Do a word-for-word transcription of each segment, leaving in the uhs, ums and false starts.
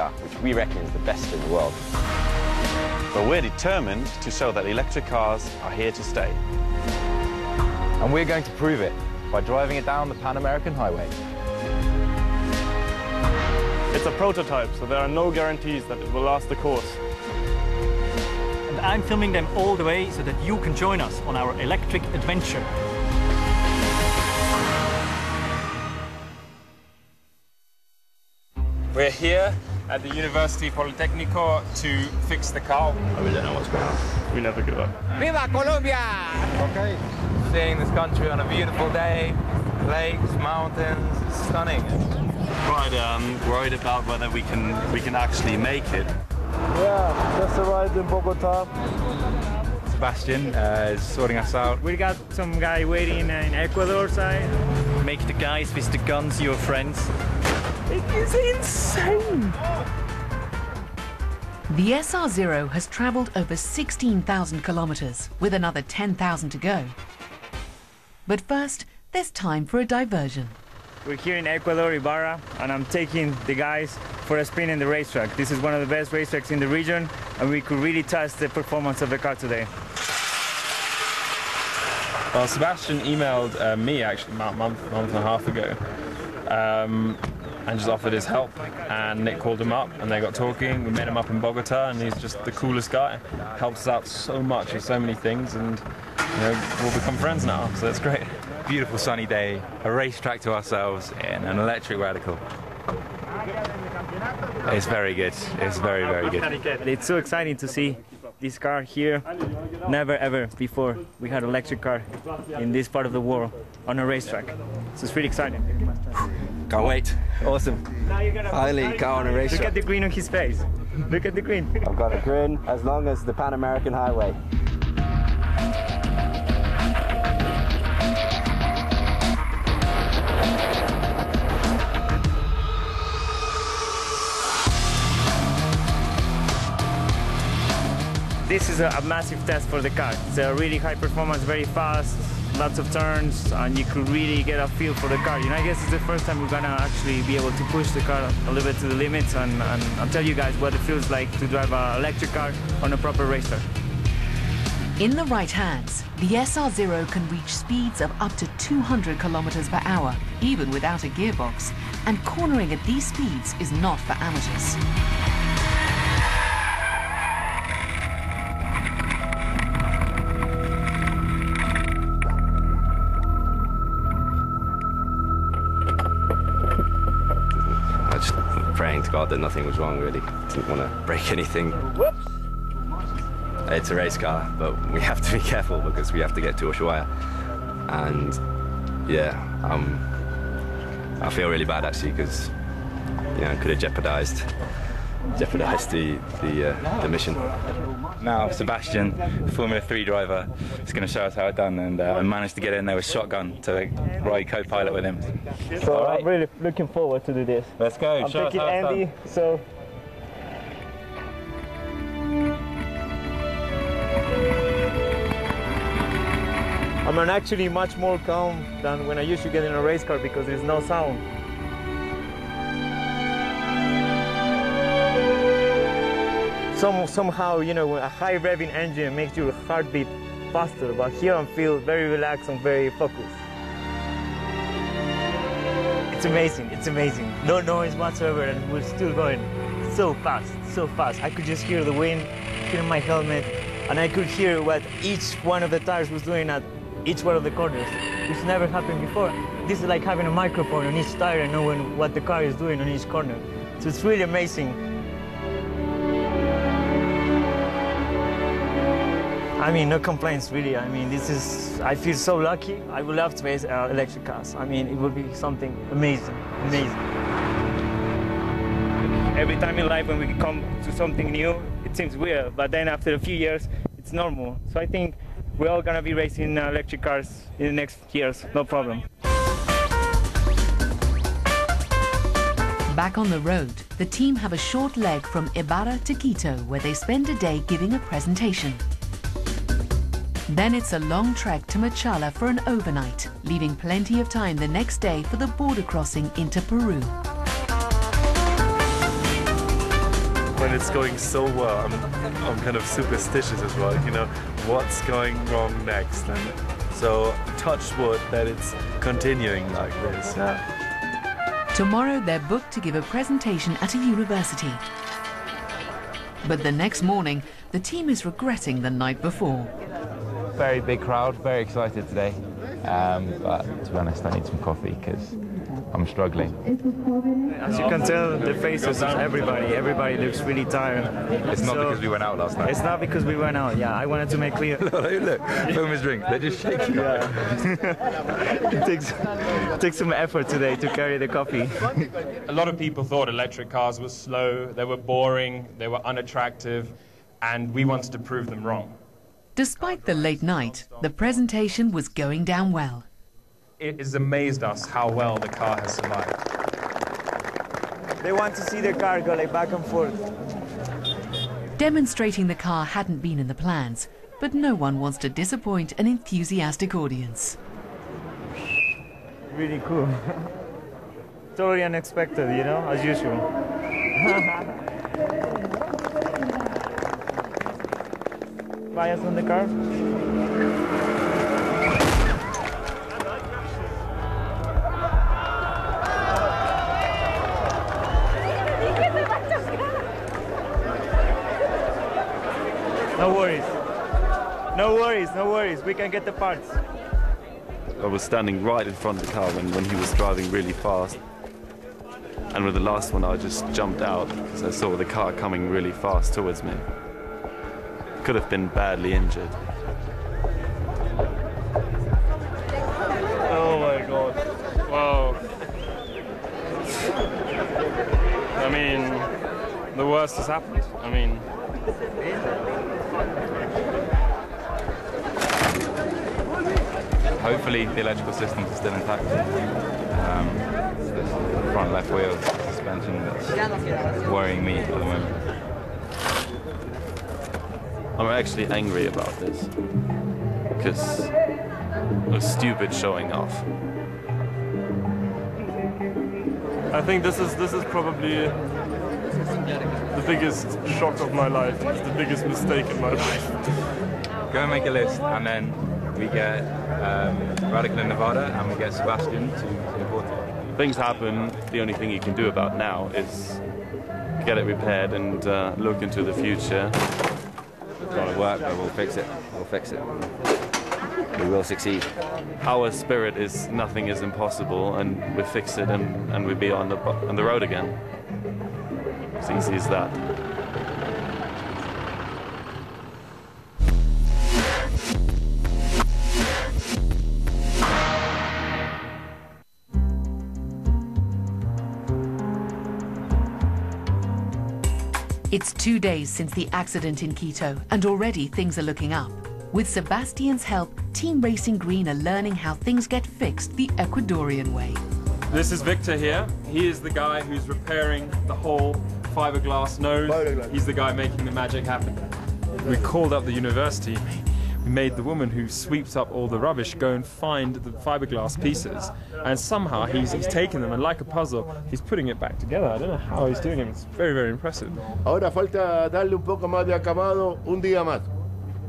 car, which we reckon is the best in the world. But we're determined to show that electric cars are here to stay. And we're going to prove it by driving it down the Pan-American Highway. It's a prototype, so there are no guarantees that it will last the course. And I'm filming them all the way so that you can join us on our electric adventure. We're here at the University Politecnico to fix the car. I really don't know what's going on. We never give up. Viva Colombia! Okay. Seeing this country on a beautiful day, lakes, mountains, it's stunning. Right, um, worried about whether we can we can actually make it. Yeah, just arrived in Bogota. Sebastian uh, is sorting us out. We got some guy waiting in Ecuador side. Make the guys with the guns your friends. It is insane! The S R zero has travelled over sixteen thousand kilometres, with another ten thousand to go. But first, there's time for a diversion. We're here in Ecuador, Ibarra, and I'm taking the guys for a spin in the racetrack. This is one of the best racetracks in the region, and we could really test the performance of the car today. Well, Sebastian emailed uh, me, actually, about a month, month and a half ago. Um, and just offered his help, and Nick called him up and they got talking. We met him up in Bogota and he's just the coolest guy. Helps us out so much with so many things, and you know, we'll become friends now, so that's great. Beautiful sunny day, a racetrack to ourselves in an electric Radical. It's very good, it's very, very good. It's so exciting to see this car here. Never ever before we had an electric car in this part of the world on a racetrack. So it's really exciting. Can't wait. Awesome. Finally, go on a race. Look at the green on his face. Look at the green. I've got a grin as long as the Pan-American Highway. This is a massive test for the car. It's a really high performance, very fast. Lots of turns, and you could really get a feel for the car. You know, I guess it's the first time we're gonna actually be able to push the car a little bit to the limits, and, and I'll tell you guys what it feels like to drive an electric car on a proper racetrack. In the right hands, the S R zero can reach speeds of up to two hundred kilometers per hour, even without a gearbox, and cornering at these speeds is not for amateurs. God, that nothing was wrong, really. Didn't want to break anything. Whoops. It's a race car, but we have to be careful because we have to get to Oshawa. And yeah, um, I feel really bad actually because you know, I could have jeopardised jeopardised the the, uh, the mission. Now Sebastian, Formula three driver, is going to show us how it's done, and uh, I managed to get in there with shotgun to ride co-pilot with him. So all right. I'm really looking forward to do this. Let's go. I'm show taking us how Andy, it's done. So. I'm actually much more calm than when I used to get in a race car because there's no sound. Some, somehow, you know, a high revving engine makes your heartbeat faster, but here I feel very relaxed and very focused. It's amazing, it's amazing. No noise whatsoever, and we're still going so fast, so fast. I could just hear the wind, hear my helmet, and I could hear what each one of the tires was doing at each one of the corners, which never happened before. This is like having a microphone on each tire and knowing what the car is doing on each corner. So it's really amazing. I mean, no complaints, really. I mean, this is... I feel so lucky. I would love to race uh, electric cars. I mean, it would be something amazing, amazing. Every time in life when we come to something new, it seems weird, but then after a few years, it's normal. So I think we're all gonna be racing electric cars in the next years, no problem. Back on the road, the team have a short leg from Ibarra to Quito, where they spend a day giving a presentation. Then it's a long trek to Machala for an overnight, leaving plenty of time the next day for the border crossing into Peru. and it's going so well. I'm, I'm kind of superstitious as well, you know, what's going wrong next? And so touch wood that it's continuing like this. Yeah. Tomorrow they're booked to give a presentation at a university. But the next morning, the team is regretting the night before. Very big crowd, very excited today. Um, but to be honest, I need some coffee because I'm struggling. As you can tell, the faces of everybody, everybody looks really tired. It's not so, because we went out last night. It's not because we went out, yeah. I wanted to make clear. Look, look, film is drink. They're just shaking. Yeah. it, takes, it takes some effort today to carry the coffee. A lot of people thought electric cars were slow, they were boring, they were unattractive, and we wanted to prove them wrong. Despite the late night, the presentation was going down well. It has amazed us how well the car has survived. They want to see their car go like back and forth. Demonstrating the car hadn't been in the plans, but no one wants to disappoint an enthusiastic audience. Really cool. Totally unexpected, you know, as usual. Bias on the car. No worries. No worries, no worries. We can get the parts. I was standing right in front of the car when, when he was driving really fast. And with the last one, I just jumped out because I saw the car coming really fast towards me. Could have been badly injured. Oh my God. Wow. I mean, the worst has happened. I mean. Hopefully the electrical systems are still intact. Um, the front left wheel suspension that's worrying me at the moment. I'm actually angry about this, because it was stupid showing off. I think this is, this is probably the biggest shock of my life. It's the biggest mistake in my life. Go and make a list, and then we get um, Radical in Nevada, and we get Sebastian to Bogota. Things happen. The only thing you can do about now is get it repaired and uh, look into the future. It's going to work, but we'll fix it. We'll fix it. We will succeed. Our spirit is nothing is impossible, and we fix it, and, and we'll be on the, on the road again. As easy as that. It's two days since the accident in Quito, and already things are looking up. With Sebastian's help, Team Racing Green are learning how things get fixed the Ecuadorian way. This is Victor here. He is the guy who's repairing the whole fiberglass nose. He's the guy making the magic happen. We called up the university. We made the woman who sweeps up all the rubbish go and find the fiberglass pieces. And somehow he's, he's taken them and, like a puzzle, he's putting it back together. I don't know how he's doing it. It's very, very impressive. Ahora falta darle un poco más de acabado, un día más.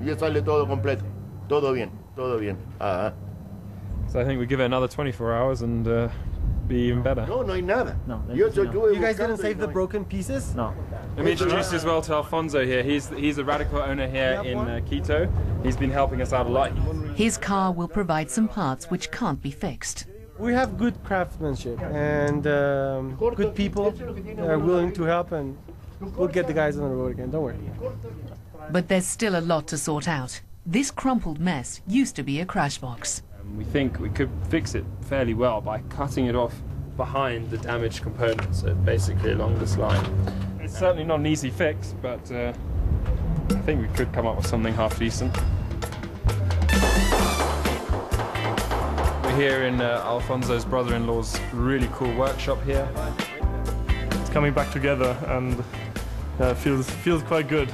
Y ya sale todo completo. Todo bien, todo bien. Uh-huh. So I think we give it another twenty-four hours and uh, be even better. No, no hay nada. No, no. You guys didn't save the broken pieces? No. Let me introduce as well to Alfonso here. He's, he's a Radical owner here in uh, Quito. He's been helping us out a lot. His car will provide some parts which can't be fixed. We have good craftsmanship and um, good people that are willing to help, and we'll get the guys on the road again, don't worry. But there's still a lot to sort out. This crumpled mess used to be a crash box. Um, we think we could fix it fairly well by cutting it off behind the damaged components, so basically along this line. It's certainly not an easy fix, but uh, I think we could come up with something half decent. We're here in uh, Alfonso's brother-in-law's really cool workshop here. It's coming back together and uh, feels feels quite good.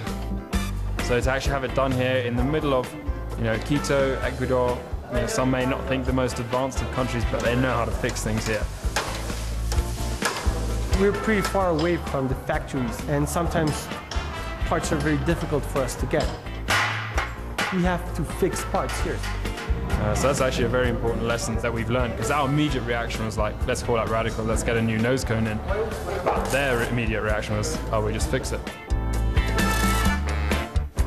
So to actually have it done here in the middle of, you know, Quito, Ecuador, you know, some may not think the most advanced of countries, but they know how to fix things here. we're pretty far away from the factories, and sometimes parts are very difficult for us to get. We have to fix parts here. Uh, so that's actually a very important lesson that we've learned, because our immediate reaction was like, let's call out Radical, let's get a new nose cone in. But their immediate reaction was, oh, we just fix it.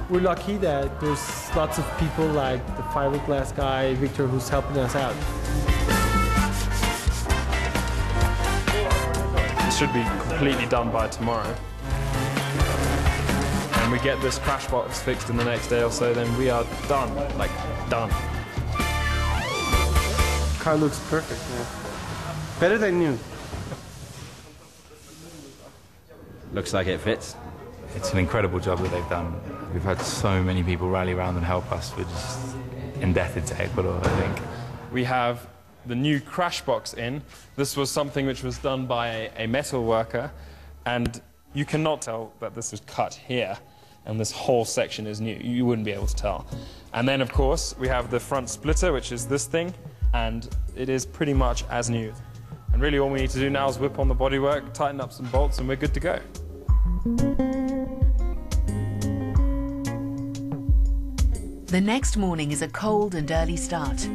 We're lucky that there's lots of people like the fiberglass guy, Victor, who's helping us out. It should be completely done by tomorrow. And we get this crash box fixed in the next day or so, then we are done, like done. Car looks perfect, yeah. Better than new. Looks like it fits. It's an incredible job that they've done. We've had so many people rally around and help us. We're just indebted to Ecuador, I think. We have the new crash box in. This was something which was done by a metal worker, and you cannot tell that this was cut here, and this whole section is new. You wouldn't be able to tell. And then, of course, we have the front splitter, which is this thing, and it is pretty much as new. And really all we need to do now is whip on the bodywork, tighten up some bolts, and we're good to go. The next morning is a cold and early start.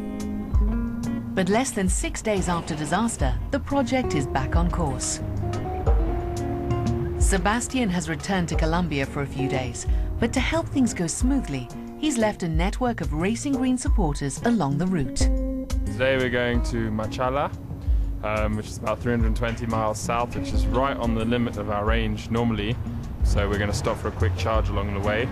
But less than six days after disaster, the project is back on course. Sebastian has returned to Colombia for a few days, but to help things go smoothly, he's left a network of Racing Green supporters along the route. Today we're going to Machala, um, which is about three hundred twenty miles south, which is right on the limit of our range normally. So we're going to stop for a quick charge along the way.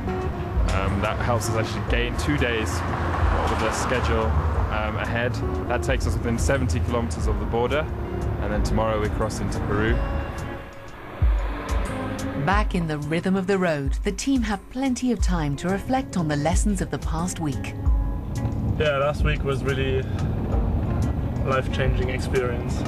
Um, that helps us actually gain two days of the schedule um, ahead. That takes us within seventy kilometers of the border, and then tomorrow we cross into Peru. Back in the rhythm of the road, the team have plenty of time to reflect on the lessons of the past week. Yeah, last week was really a life-changing experience.